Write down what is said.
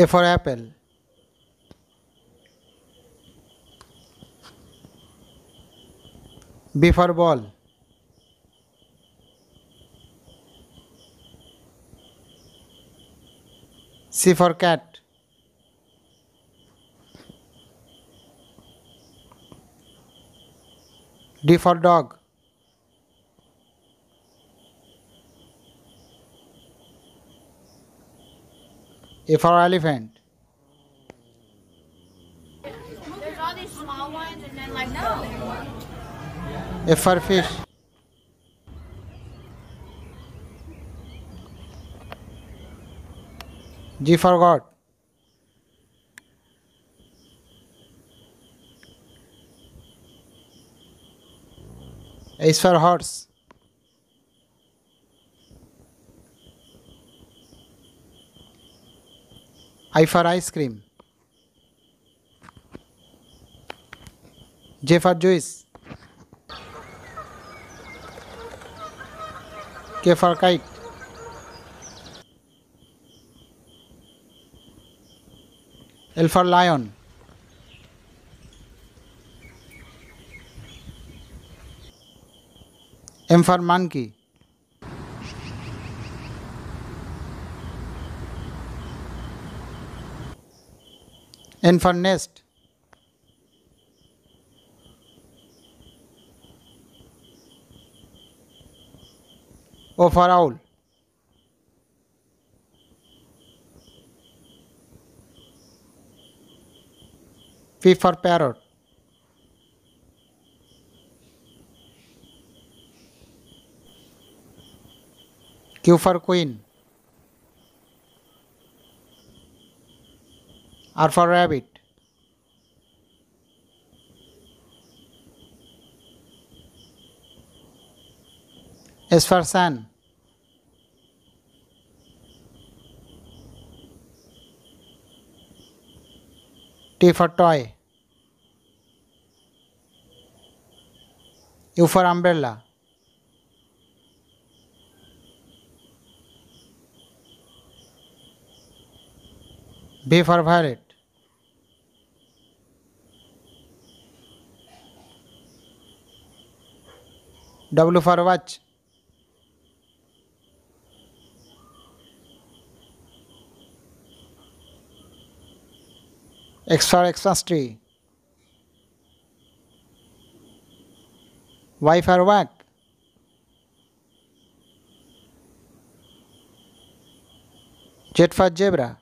A for apple. B for ball. C for cat. D for dog. A for elephant. There's all these small ones and then like no. A for fish. G for God. H for horse. I for ice cream. J for juice. K for kite. L for lion. M for monkey. N for nest. O for owl. P for parrot. Q for queen. R for rabbit. S for sun. T for toy. U for umbrella. V for violet. W for watch. X for extra. Y for whack. Z for zebra.